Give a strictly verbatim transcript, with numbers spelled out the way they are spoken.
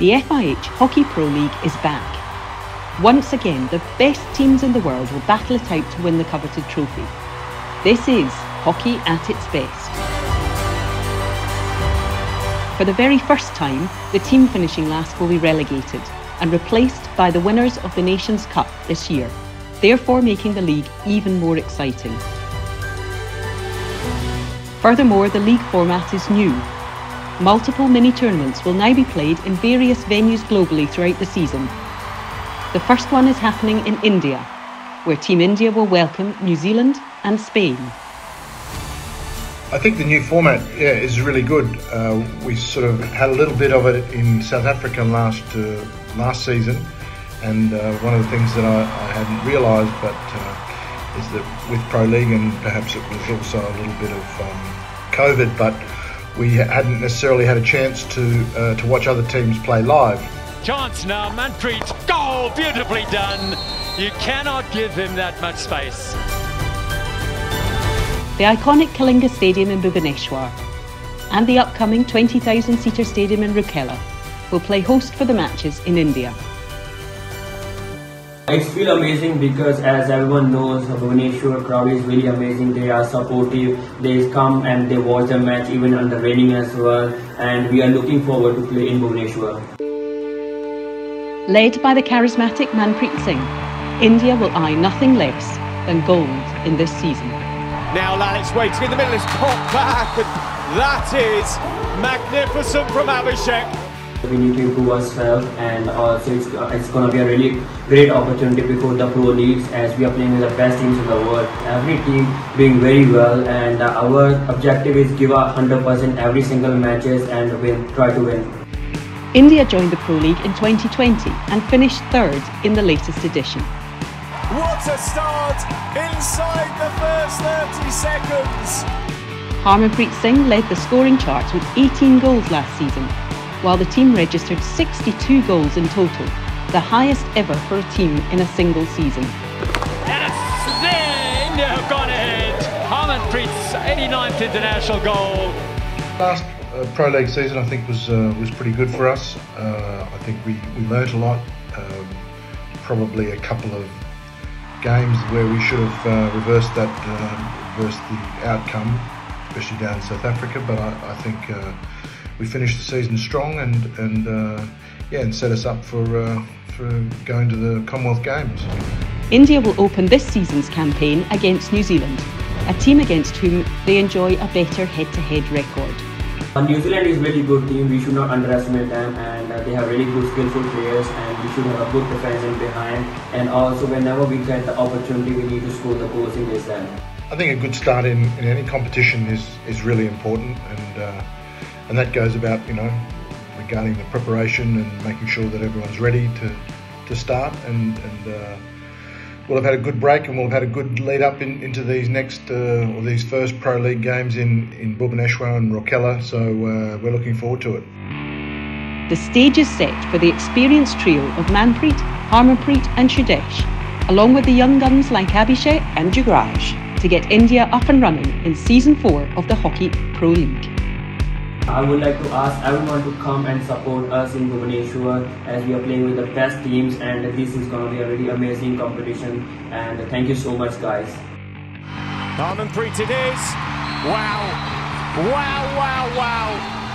The F I H Hockey Pro League is back. Once again, the best teams in the world will battle it out to win the coveted trophy. This is hockey at its best. For the very first time, the team finishing last will be relegated and replaced by the winners of the Nations Cup this year, therefore making the league even more exciting. Furthermore, the league format is new. Multiple mini-tournaments will now be played in various venues globally throughout the season. The first one is happening in India, where Team India will welcome New Zealand and Spain. I think the new format yeah, is really good. Uh, we sort of had a little bit of it in South Africa last, uh, last season, and uh, one of the things that I, I hadn't realised but uh, is that with Pro League, and perhaps it was also a little bit of um, COVID, but we hadn't necessarily had a chance to uh, to watch other teams play live. Chance now, Manpreet. Goal, beautifully done. You cannot give him that much space. The iconic Kalinga Stadium in Bhubaneswar and the upcoming twenty thousand seater stadium in Rukkela will play host for the matches in India. It feels amazing because, as everyone knows, Bhubaneswar crowd is really amazing. They are supportive. They come and they watch the match even under raining as well. And we are looking forward to play in Bhubaneswar. Led by the charismatic Manpreet Singh, India will eye nothing less than gold in this season. Now Lalit's waiting in the middle. It's popped back, and that is magnificent from Abhishek. We need to improve ourselves, and also it's, it's going to be a really great opportunity before the pro leagues, as we are playing with the best teams in the world. Every team doing very well, and our objective is give our one hundred percent every single matches and win, try to win. India joined the Pro League in twenty twenty and finished third in the latest edition. What a start inside the first thirty seconds! Harmanpreet Singh led the scoring charts with eighteen goals last season, while the team registered sixty-two goals in total, the highest ever for a team in a single season. And it's there, India have gone ahead. Harmanpreet's eighty-ninth international goal. Last uh, Pro League season, I think, was uh, was pretty good for us. Uh, I think we, we learnt a lot. Um, probably a couple of games where we should have uh, reversed that, uh, reversed the outcome, especially down in South Africa. But I, I think. Uh, We finished the season strong and and uh, yeah, and set us up for uh, for going to the Commonwealth Games. India will open this season's campaign against New Zealand, a team against whom they enjoy a better head-to-head record. New Zealand is a really good team. We should not underestimate them, and uh, they have really good, skillful players, and we should have a good defence in behind. And also, whenever we get the opportunity, we need to score the goals in this end. I think a good start in, in any competition is is really important, and. Uh, And that goes about, you know, regarding the preparation and making sure that everyone's ready to, to start. And, and uh, we'll have had a good break, and we'll have had a good lead up in, into these next, uh, or these first Pro League games in, in Bhubaneswar and Rukkela. So uh, we're looking forward to it. The stage is set for the experienced trio of Manpreet, Harmanpreet and Sudesh, along with the young guns like Abhishek and Jugraj, to get India up and running in Season four of the Hockey Pro League. I would like to ask everyone to come and support us in Bhubaneswar, as we are playing with the best teams, and this is going to be a really amazing competition, and thank you so much, guys. Harmanpreet it is. Wow. Wow, wow, wow.